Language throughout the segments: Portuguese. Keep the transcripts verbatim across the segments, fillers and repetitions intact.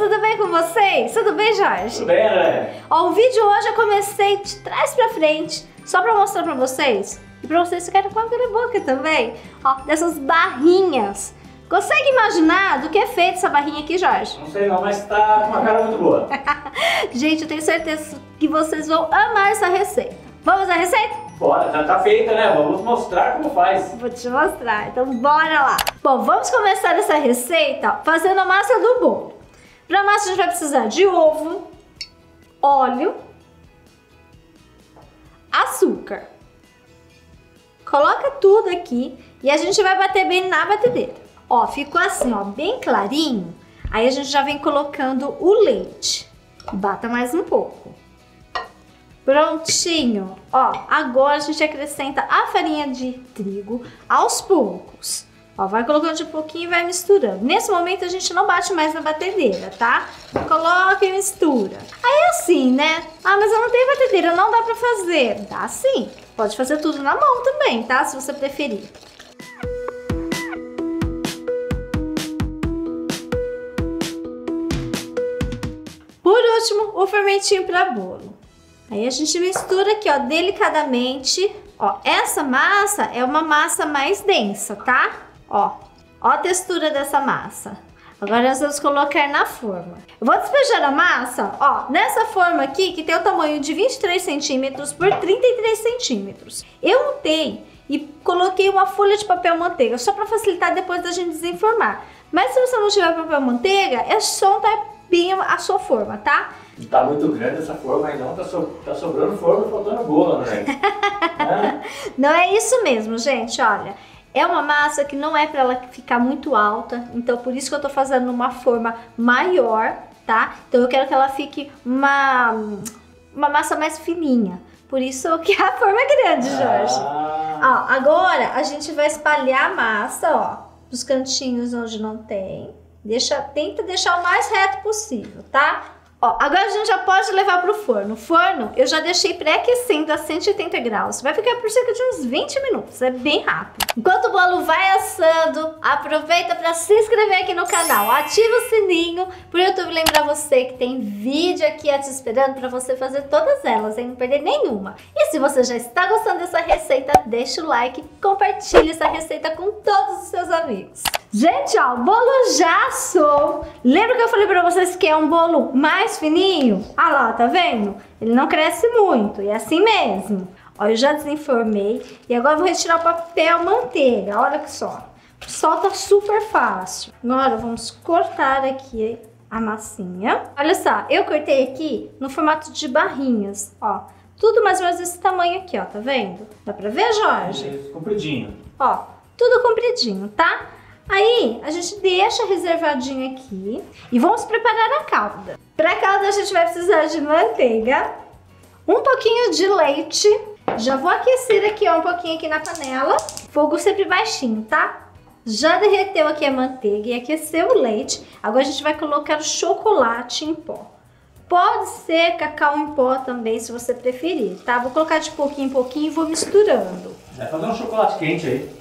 tudo bem com vocês? Tudo bem, Jorge? Tudo bem, Ana? Ó, o vídeo hoje eu comecei de trás pra frente, só pra mostrar pra vocês. E pra vocês ficarem com a minha boca também, ó, dessas barrinhas. Consegue imaginar do que é feito essa barrinha aqui, Jorge? Não sei não, mas tá com uma cara muito boa. Gente, eu tenho certeza que vocês vão amar essa receita. Vamos à receita? Bora, já tá feita, né? Vamos mostrar como faz. Vou te mostrar, então bora lá. Bom, vamos começar essa receita fazendo a massa do bolo. Pra massa a gente vai precisar de ovo, óleo, açúcar. Coloca tudo aqui e a gente vai bater bem na batedeira. Ó, ficou assim, ó, bem clarinho. Aí a gente já vem colocando o leite. Bata mais um pouco. Prontinho. Ó, agora a gente acrescenta a farinha de trigo aos poucos. Ó, vai colocando de pouquinho e vai misturando. Nesse momento a gente não bate mais na batedeira, tá? Coloca e mistura. Aí assim, né? Ah, mas eu não tenho batedeira, não dá pra fazer. Dá sim. Pode fazer tudo na mão também, tá? Se você preferir. Por último, o fermentinho para bolo. Aí a gente mistura aqui, ó, delicadamente. Ó, essa massa é uma massa mais densa, tá? Ó, ó a textura dessa massa. Agora nós vamos colocar na forma. Eu vou despejar a massa, ó, nessa forma aqui, que tem o tamanho de vinte e três centímetros por trinta e três centímetros. Eu untei e coloquei uma folha de papel manteiga, só para facilitar depois da gente desenformar. Mas se você não tiver papel manteiga, é só untar bem a sua forma, tá? Tá muito grande essa forma aí não, tá, so, tá sobrando forma e faltando bolo, né? é. Não é isso mesmo, gente, olha. É uma massa que não é para ela ficar muito alta, então por isso que eu tô fazendo uma forma maior, tá? Então eu quero que ela fique uma, uma massa mais fininha, por isso que a forma é grande, Jorge. Ah. Ó, agora a gente vai espalhar a massa, ó, nos cantinhos onde não tem. Deixa, tenta deixar o mais reto possível, tá? Ó, agora a gente já pode levar pro forno. O forno eu já deixei pré-aquecendo a cento e oitenta graus. Vai ficar por cerca de uns vinte minutos, é bem rápido. Enquanto o bolo vai assando, aproveita para se inscrever aqui no canal. Ativa o sininho pro YouTube lembrar você que tem vídeo aqui a te esperando para você fazer todas elas, hein? Não perder nenhuma. E se você já está gostando dessa receita, deixa o like, compartilha essa receita com todos os seus amigos. Gente, ó, o bolo já assou. Lembra que eu falei pra vocês que é um bolo mais fininho? Ah lá, tá vendo? Ele não cresce muito, e é assim mesmo. Ó, eu já desenformei e agora eu vou retirar o papel manteiga, olha que só. Solta super fácil. Agora vamos cortar aqui a massinha. Olha só, eu cortei aqui no formato de barrinhas, ó. Tudo mais ou menos desse tamanho aqui, ó, tá vendo? Dá pra ver, Jorge? Compridinho. Ó, tudo compridinho, tá? Aí, a gente deixa reservadinho aqui e vamos preparar a calda. Para a calda a gente vai precisar de manteiga, um pouquinho de leite. Já vou aquecer aqui, ó, um pouquinho aqui na panela. Fogo sempre baixinho, tá? Já derreteu aqui a manteiga e aqueceu o leite. Agora a gente vai colocar o chocolate em pó. Pode ser cacau em pó também, se você preferir, tá? Vou colocar de pouquinho em pouquinho e vou misturando. Vai fazer um chocolate quente aí.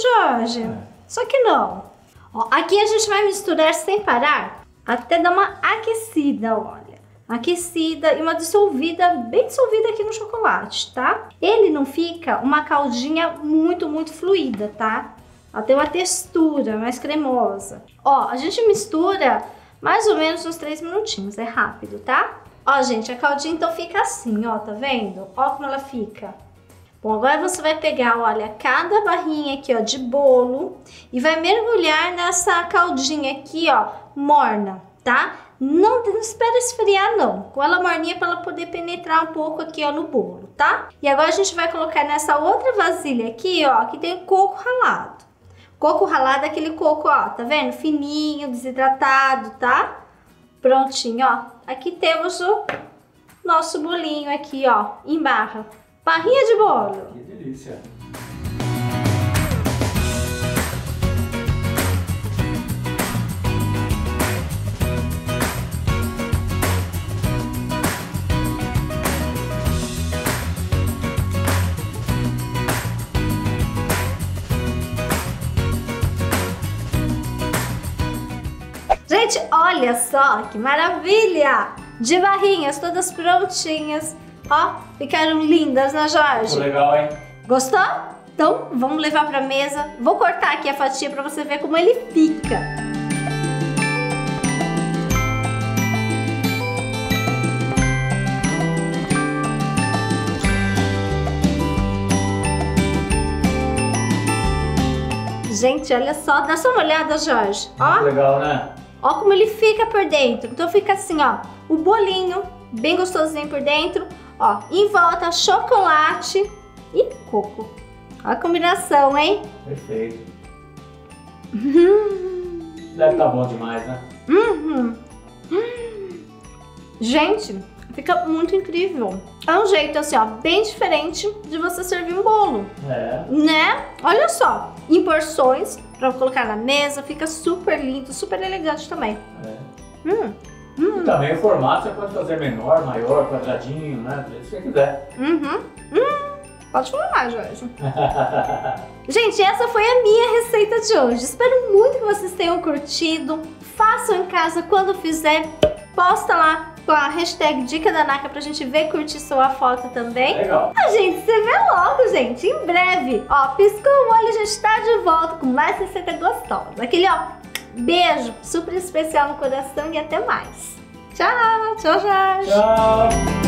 Jorge, só que não. Ó, aqui a gente vai misturar sem parar até dar uma aquecida, olha, aquecida e uma dissolvida, bem dissolvida aqui no chocolate, tá? Ele não fica uma caldinha muito, muito fluida, tá? Ela tem uma textura mais cremosa. Ó, a gente mistura mais ou menos uns três minutinhos, é rápido, tá? Ó, gente, a caldinha então fica assim, ó, tá vendo? Ó como ela fica. Bom, agora você vai pegar, olha, cada barrinha aqui, ó, de bolo e vai mergulhar nessa caldinha aqui, ó, morna, tá? Não, não espera esfriar, não. Com ela morninha para ela poder penetrar um pouco aqui, ó, no bolo, tá? E agora a gente vai colocar nessa outra vasilha aqui, ó, que tem coco ralado. Coco ralado é aquele coco, ó, tá vendo? Fininho, desidratado, tá? Prontinho, ó. Aqui temos o nosso bolinho aqui, ó, em barra. Barrinha de bolo. Que delícia. Gente, gente, olha só que maravilha! De barrinhas, todas prontinhas. Ó, ficaram lindas, né, Jorge? Ficou legal, hein? Gostou? Então, vamos levar pra mesa. Vou cortar aqui a fatia pra você ver como ele fica. Gente, olha só. Dá só uma olhada, Jorge. Ó. Muito legal, né? Ó como ele fica por dentro. Então fica assim, ó. O bolinho, bem gostosinho por dentro. Ó, em volta, chocolate e coco. Olha a combinação, hein? Perfeito. Hum. Deve estar bom demais, né? Uhum. Hum. Gente, fica muito incrível. É um jeito, assim, ó, bem diferente de você servir um bolo. É. Né? Olha só, em porções, pra colocar na mesa, fica super lindo, super elegante também. É. Hum. Hum. E também o formato você pode fazer menor, maior, quadradinho, né? Do jeito que você quiser. Uhum. Hum. Pode falar, Jorge. Gente, essa foi a minha receita de hoje. Espero muito que vocês tenham curtido. Façam em casa quando fizer. Posta lá com a hashtag Dica da Naka pra gente ver, curtir sua foto também. Legal. A gente se vê logo, gente, em breve. Ó, piscou o olho, a gente tá de volta com mais receita gostosa. Aquele, ó, beijo super especial no coração e até mais. Tchau, tchau, Jorge. Tchau.